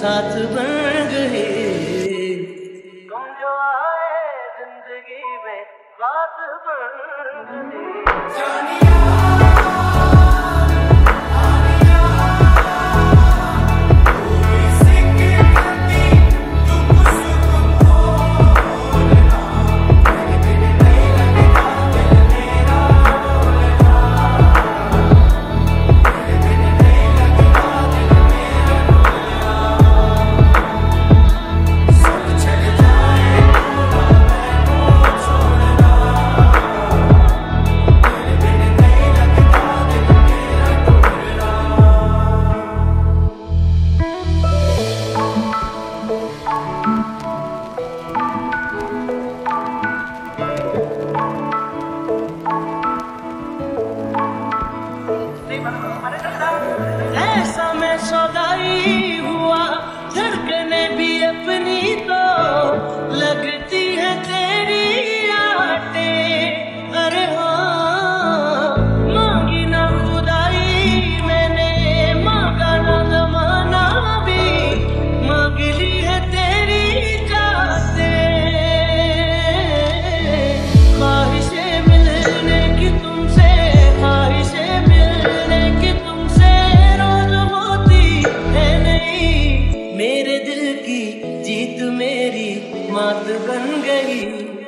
साथ बन गए। तुम जो आए जिंदगी में बात बन गई। ऐसा मैं सौदाई हुआ, धड़कने भी अपनी तो लगती है तेरी आटे। अरे हाँ, मांगी ना खुदाई मैंने, मांगा ना जमाना भी, मांग ली है तेरी जाते। ख्वाहिशें मिलने की तुमसे, ख्वाहिशें मिलने की तुमसे रोज होती है नहीं। मेरे दिल की जीत मेरी मात बन गई।